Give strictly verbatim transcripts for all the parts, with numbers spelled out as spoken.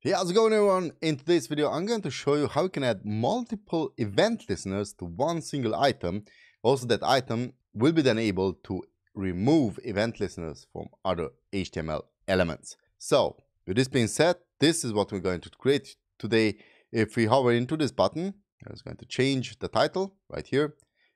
Hey, how's it going, everyone? In today's video, I'm going to show you how you can add multiple event listeners to one single item. Also, that item will be then able to remove event listeners from other H T M L elements. So, with this being said, this is what we're going to create today. If we hover into this button, it's going to change the title right here.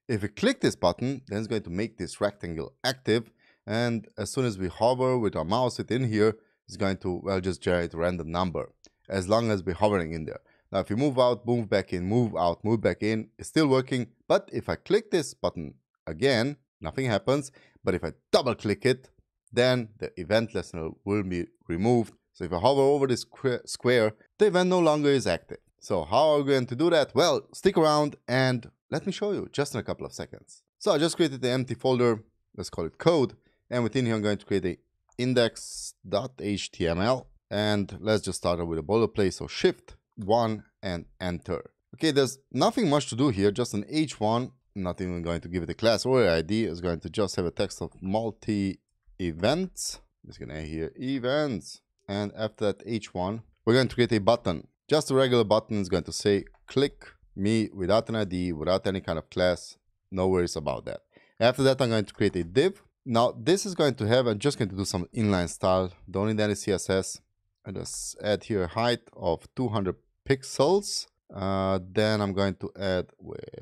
If we click this button, then it's going to make this rectangle active. And as soon as we hover with our mouse within here, it's going to, well, just generate a random number as long as we're hovering in there. Now, if you move out, move back in, move out, move back in, it's still working. But if I click this button again, nothing happens. But if I double click it, then the event listener will be removed. So if I hover over this square, the event no longer is active. So how are we going to do that? Well, stick around and let me show you just in a couple of seconds. So I just created the empty folder. Let's call it code. And within here, I'm going to create a index dot H T M L, and let's just start with a boilerplate. So shift one and enter. Okay, there's nothing much to do here, just an H one. I'm not even going to give it a class or an I D. It's going to just have a text of multi events. I'm just gonna add here events, and after that H one, we're going to create a button. Just a regular button is going to say click me without an I D, without any kind of class. No worries about that. After that, I'm going to create a div. Now, this is going to have, I'm just going to do some inline style. Don't need any C S S. I just add here a height of two hundred pixels. Uh, then I'm going to add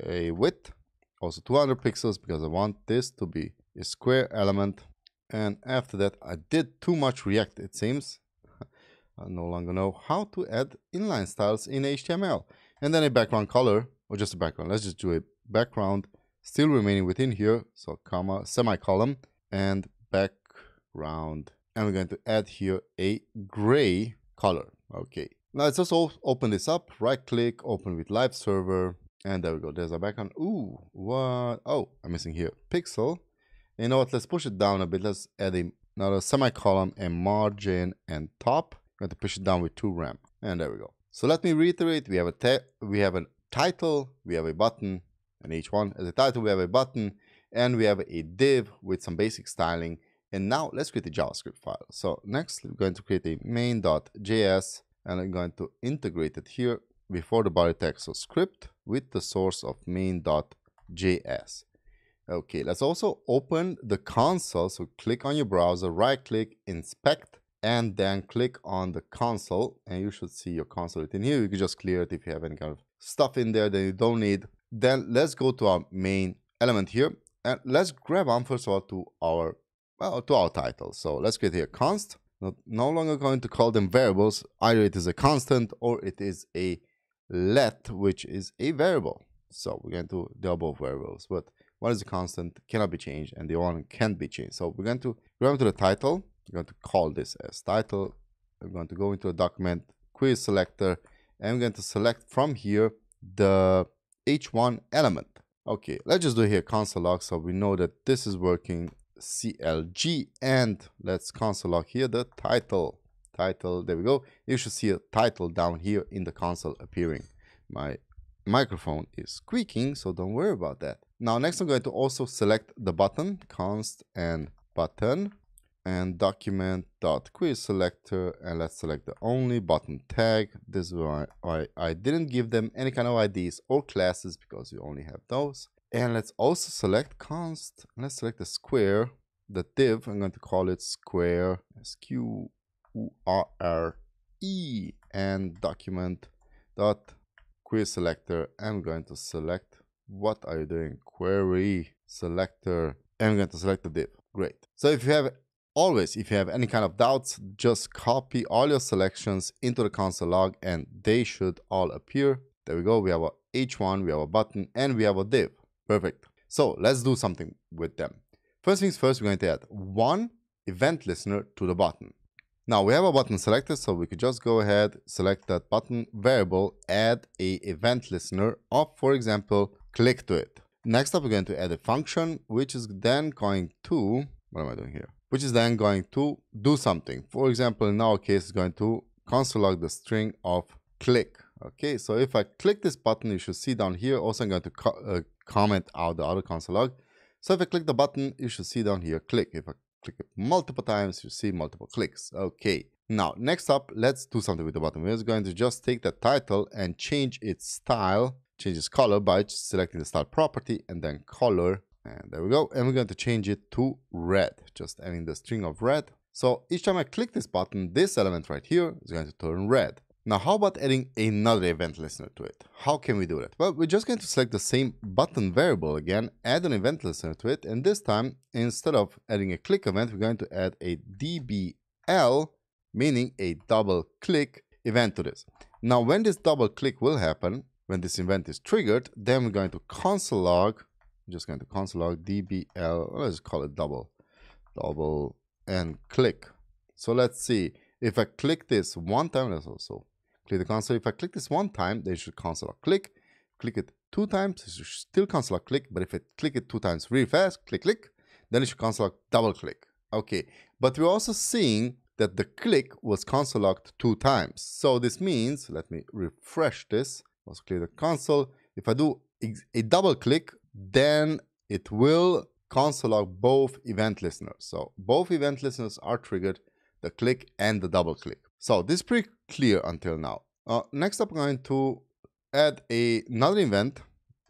a width, also two hundred pixels, because I want this to be a square element. And after that, I did too much React, it seems. I no longer know how to add inline styles in H T M L. And then a background color, or just a background. Let's just do a background, still remaining within here. So comma, semicolon, and background, and we're going to add here a gray color. Okay, now let's just open this up, right click, open with live server, and there we go, there's our background. Ooh, what? Oh, I'm missing here pixel. You know what, let's push it down a bit. Let's add another semicolon and margin and top. I'm going to push it down with two ramp, and there we go. So let me reiterate, we have a te we have a title, we have a button, an H one as a title, we have a button, and we have a div with some basic styling. And now let's create a JavaScript file. So next, we're going to create a main dot J S, and I'm going to integrate it here before the body text, so script with the source of main dot J S. Okay, let's also open the console. So click on your browser, right click, inspect, and then click on the console, and you should see your console within here. You can just clear it if you have any kind of stuff in there that you don't need. Then let's go to our main element here, and let's grab on first of all to our, well, to our title. So let's create here const. Not, no longer going to call them variables. Either it is a constant or it is a let, which is a variable. So we're going to, they are both variables, but one is a constant, cannot be changed, and the one can be changed. So we're going to grab to the title. We're going to call this as title. We're going to go into a document, query selector, and we're going to select from here the H one element. Okay, let's just do here console log, so we know that this is working. C L G, and let's console log here the title. Title, there we go. You should see a title down here in the console appearing. My microphone is squeaking, so don't worry about that. Now next I'm going to also select the button, const and button, and document dot query selector, and let's select the only button tag. This is why I, I didn't give them any kind of I Ds or classes, because you only have those. And let's also select const, let's select the square, the div, I'm going to call it square, S Q U R R E, and document dot query selector, I'm going to select, what are you doing, query selector, and I'm going to select the div. Great. So if you have Always, if you have any kind of doubts, just copy all your selections into the console log and they should all appear. There we go. We have a H one, we have a button, and we have a div. Perfect. So let's do something with them. First things first, we're going to add one event listener to the button. Now we have a button selected, so we could just go ahead, select that button variable, add a event listener of, for example, click to it. Next up, we're going to add a function, which is then going to, what am I doing here? Which is then going to do something. For example, in our case, it's going to console log the string of click. Okay, so if I click this button, you should see down here, also I'm going to co uh, comment out the other console log. So if I click the button, you should see down here, click. If I click it multiple times, you see multiple clicks. Okay, Now, next up, let's do something with the button. We're going to just take the title and change its style, change its color by selecting the style property and then color. And there we go. And we're going to change it to red, just adding the string of red. So each time I click this button, this element right here is going to turn red. Now, how about adding another event listener to it? How can we do that? Well, we're just going to select the same button variable again, add an event listener to it. And this time, instead of adding a click event, we're going to add a D B L, meaning a double click event to this. Now, when this double click will happen, when this event is triggered, then we're going to console log, I'm just going to console log D B L, let's call it double, double and click. So let's see if I click this one time, let's also clear the console. If I click this one time, they should console log click. Click it two times, it should still console log click. But if I click it two times really fast, click, click, then it should console log double click. Okay, but we're also seeing that the click was console logged two times. So this means, let me refresh this, let's clear the console. If I do a double click, then it will console log both event listeners. So both event listeners are triggered, the click and the double click. So this is pretty clear until now. Uh, next up, I'm going to add a, another event.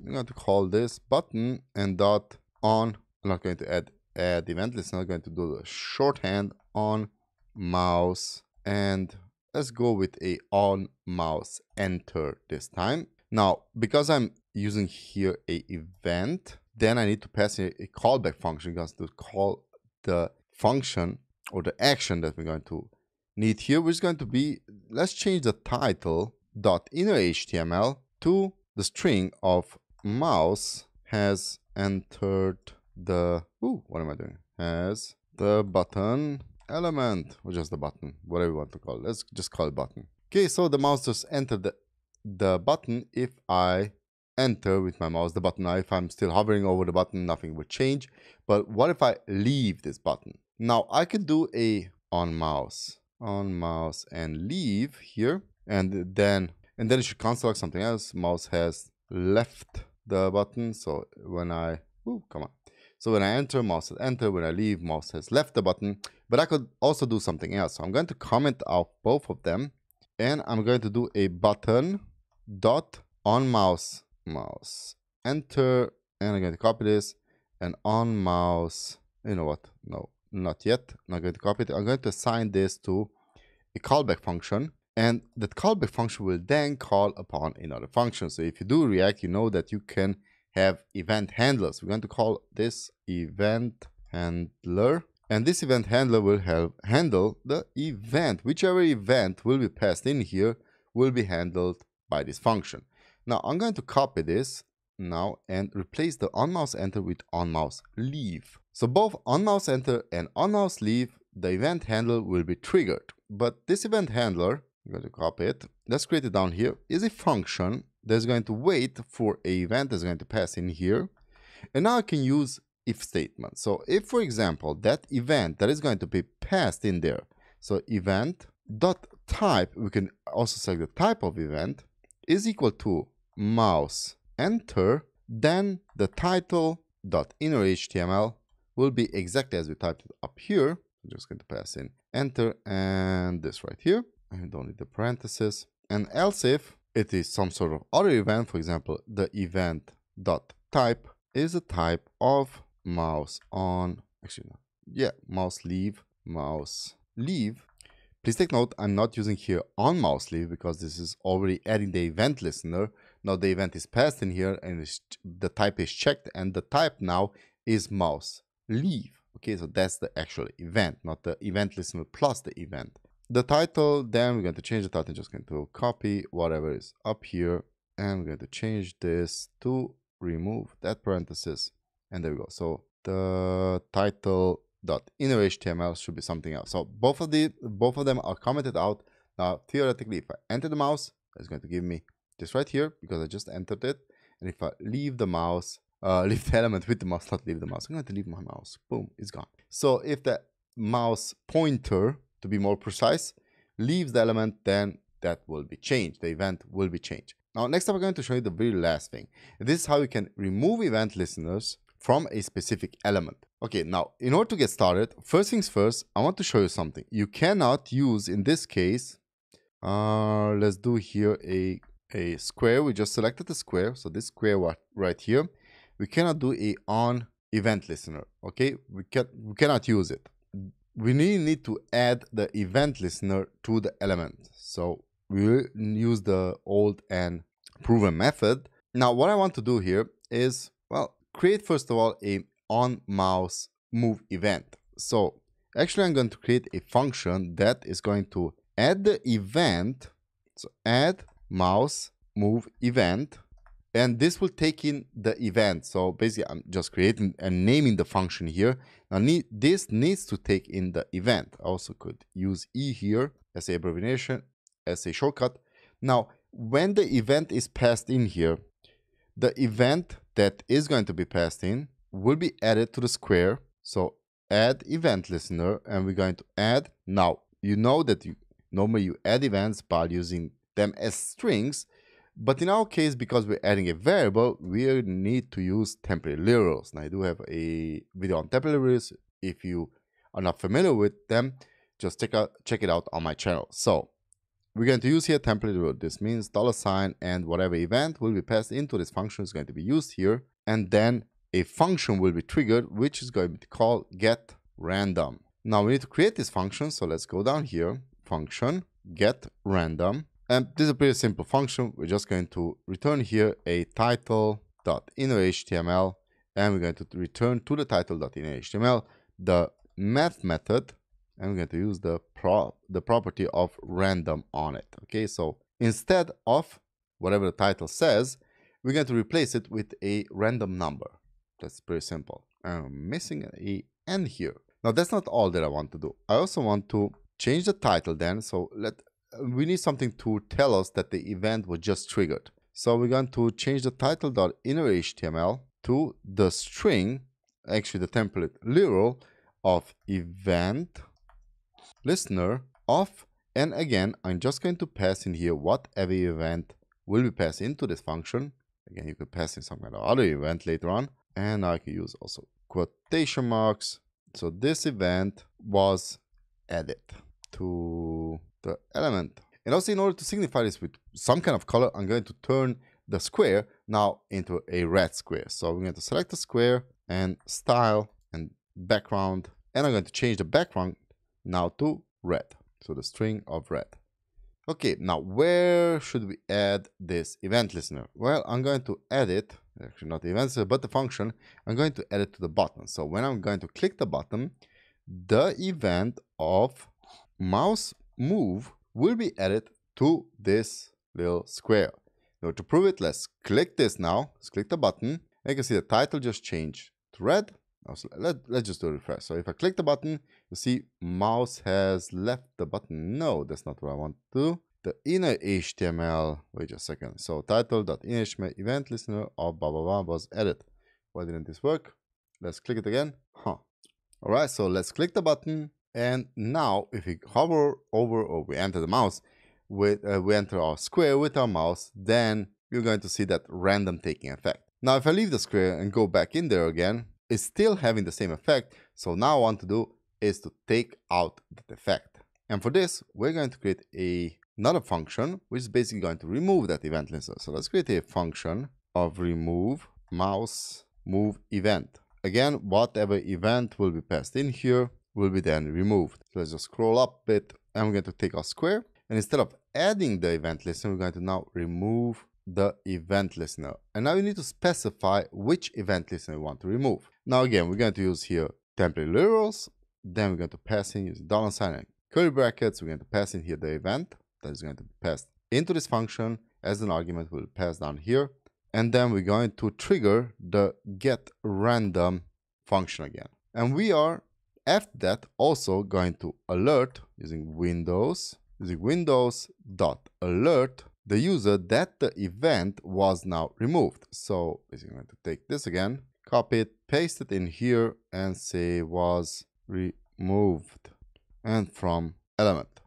I'm going to call this button and dot on. I'm not going to add add event listener. I'm going to do the shorthand on mouse, and let's go with a on mouse enter this time. Now, because I'm using here a event, then I need to pass a, a callback function because to call the function or the action that we're going to need here, which is going to be, let's change the title dot inner H T M L to the string of mouse has entered the, ooh, what am I doing? Has the button element, or just the button, whatever you want to call it. Let's just call it button. Okay, so the mouse just entered the, the button. If I enter with my mouse the button, now if I'm still hovering over the button, nothing will change. But what if I leave this button? Now I can do a on mouse, on mouse and leave here, and then and then it should console log something else. Mouse has left the button. So when I, ooh, come on. So when I enter, mouse has enter. When I leave, mouse has left the button. But I could also do something else. So I'm going to comment out both of them, and I'm going to do a button dot on mouse mouse enter, and I'm going to copy this and on mouse. You know what? No. Not yet. I'm not going to copy it. I'm going to assign this to a callback function, and that callback function will then call upon another function. So if you do React, you know that you can have event handlers. We're going to call this event handler, and this event handler will help handle the event. Whichever event will be passed in here will be handled by this function. Now I'm going to copy this now and replace the on mouse enter with on mouse leave. So both on mouse enter and on mouse leave, the event handler will be triggered. But this event handler, I'm going to copy it, let's create it down here, is a function that's going to wait for an event that's going to pass in here. And now I can use if statement. So if, for example, that event that is going to be passed in there, so event.type, we can also select the type of event, is equal to mouse enter, then the title dot inner H T M L will be exactly as we typed it up here. I'm just going to pass in enter and this right here. I don't need the parentheses. And else if it is some sort of other event, for example, the event dot type is a type of mouse on, actually, no. yeah, mouse leave, mouse leave. Please take note, I'm not using here on mouse leave because this is already adding the event listener. Now the event is passed in here and the type is checked, and the type now is mouse leave. Okay, so that's the actual event, not the event listener plus the event. The title, then we're going to change the title, just going to copy whatever is up here, and we're going to change this to remove that parenthesis, and there we go. So the title dot inner H T M L should be something else. So both of the both of them are commented out. Now theoretically, if I enter the mouse, it's going to give me this right here because I just entered it, and if I leave the mouse, Uh, leave the element with the mouse, not leave the mouse. I'm going to leave my mouse. Boom, it's gone. So if the mouse pointer, to be more precise, leaves the element, then that will be changed. The event will be changed. Now, next up, I'm going to show you the very last thing. This is how you can remove event listeners from a specific element. Okay, now in order to get started, first things first, I want to show you something. You cannot use in this case, uh, let's do here a, a square. We just selected the square. So this square right here, we cannot do a on event listener. Okay, we, can, we cannot use it. We really need to add the event listener to the element. So we will use the old and proven method. Now what I want to do here is, well, create first of all a on mouse move event. So actually I'm going to create a function that is going to add the event. So add mouse move event, and this will take in the event. So basically I'm just creating and naming the function here. Now need, this needs to take in the event. I also could use E here as a abbreviation, as a shortcut. Now when the event is passed in here, the event that is going to be passed in will be added to the square. So add event listener, and we're going to add. Now you know that you normally you add events by using them as strings, but in our case, because we're adding a variable, we need to use temporary literals. Now I do have a video on temporary literals. If you are not familiar with them, just check out check it out on my channel. So we're going to use here temporary literal. This means dollar sign and whatever event will be passed into this function is going to be used here, and then a function will be triggered, which is going to be called get random. Now we need to create this function, so let's go down here, function get random. And this is a pretty simple function. We're just going to return here a title dot inner H T M L, and we're going to return to the title dot inner H T M L the math method, and we're going to use the pro the property of random on it. Okay, so instead of whatever the title says, we're going to replace it with a random number. That's pretty simple. I'm missing an N here. Now that's not all that I want to do. I also want to change the title then. So let we need something to tell us that the event was just triggered. So we're going to change the title dot inner H T M L to the string, actually the template literal of event listener of, and again, I'm just going to pass in here whatever event will be passed into this function. Again, you could pass in some kind of other event later on. And I can use also quotation marks. So this event was added to the element. And also in order to signify this with some kind of color, I'm going to turn the square now into a red square. So we're going to select the square and style and background. And I'm going to change the background now to red. So the string of red. Okay, now where should we add this event listener? Well, I'm going to add it. Actually not the event listener, but the function. I'm going to add it to the button. So when I'm going to click the button, the event of mouse move will be added to this little square. Now to prove it, let's click this now. Let's click the button. And you can see the title just changed to red. So let, let's just do a refresh. So if I click the button, you see mouse has left the button. No, that's not what I want to do. The inner H T M L, wait a second. So title dot inner H T M L event listener of blah, blah, blah was added. Why didn't this work? Let's click it again. Huh. All right, so let's click the button. And now if we hover over or we enter the mouse, with, uh, we enter our square with our mouse, then you're going to see that random taking effect. Now, if I leave the square and go back in there again, it's still having the same effect. So now what I want to do is to take out that effect. And for this, we're going to create a another function, which is basically going to remove that event listener. So let's create a function of remove mouse move event. Again, whatever event will be passed in here will be then removed. So let's just scroll up a bit, and we're going to take our square. And instead of adding the event listener, we're going to now remove the event listener. And now we need to specify which event listener we want to remove. Now again, we're going to use here temporary literals. Then we're going to pass in using dollar sign and curly brackets. We're going to pass in here the event that is going to be passed into this function as an argument. We'll pass down here, and then we're going to trigger the get random function again. And we are after that also going to alert using Windows, using Windows.alert the user that the event was now removed. So basically I'm going to take this again, copy it, paste it in here, and say was removed and from element.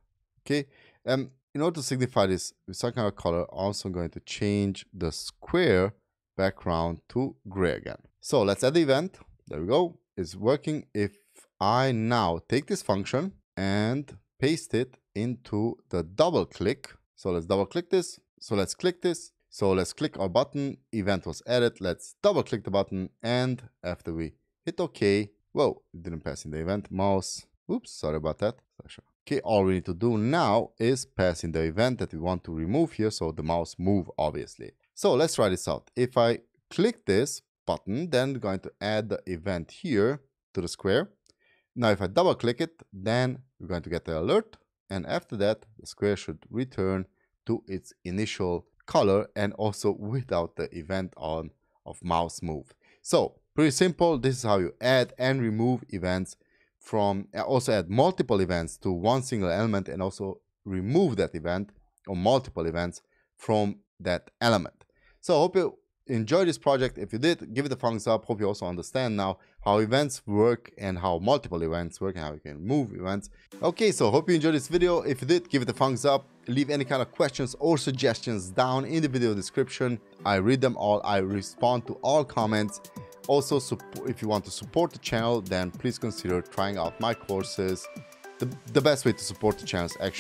Okay. Um, in order to signify this with some kind of color, I'm also going to change the square background to gray again. So let's add the event. There we go. It's working. If I now take this function and paste it into the double click. So let's double click this. So let's click this. So let's click our button. Event was added. Let's double click the button. And after we hit OK. Whoa, it didn't pass in the event. Mouse. Oops, sorry about that. Okay, all we need to do now is pass in the event that we want to remove here. So the mouse move, obviously. So let's try this out. If I click this button, then we're going to add the event here to the square. Now, if I double click it, then we're going to get the alert. And after that, the square should return to its initial color and also without the event on of mouse move. So pretty simple. This is how you add and remove events from, also add multiple events to one single element and also remove that event or multiple events from that element. So I hope you enjoyed this project. If you did, give it a thumbs up. Hope you also understand now how events work and how multiple events work and how you can move events. Okay, so hope you enjoyed this video. If you did, give it a thumbs up. Leave any kind of questions or suggestions down in the video description. I read them all. I respond to all comments. Also, if you want to support the channel, then please consider trying out my courses. The, the best way to support the channel is actually